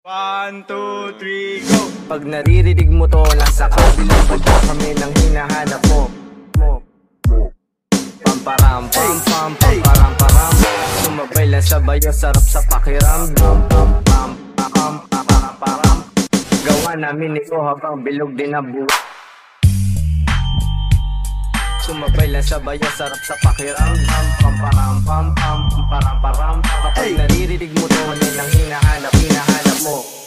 1, 2, 3, go! Pag naririnig mo to, nasa kabilang punta kami ng hinahanap mo. Pamparampampam, pamparamparam. Sumabay lang sabay, sarap sa pakiramdam. Pamparampampam. Gawa namin ito habang bilog din ang buwan. Sumabay lang sabay, sarap sa pakiramdam. Pamparampampam, pamparamparam. Kapag naririnig mo to, yun ang hinahanap mo.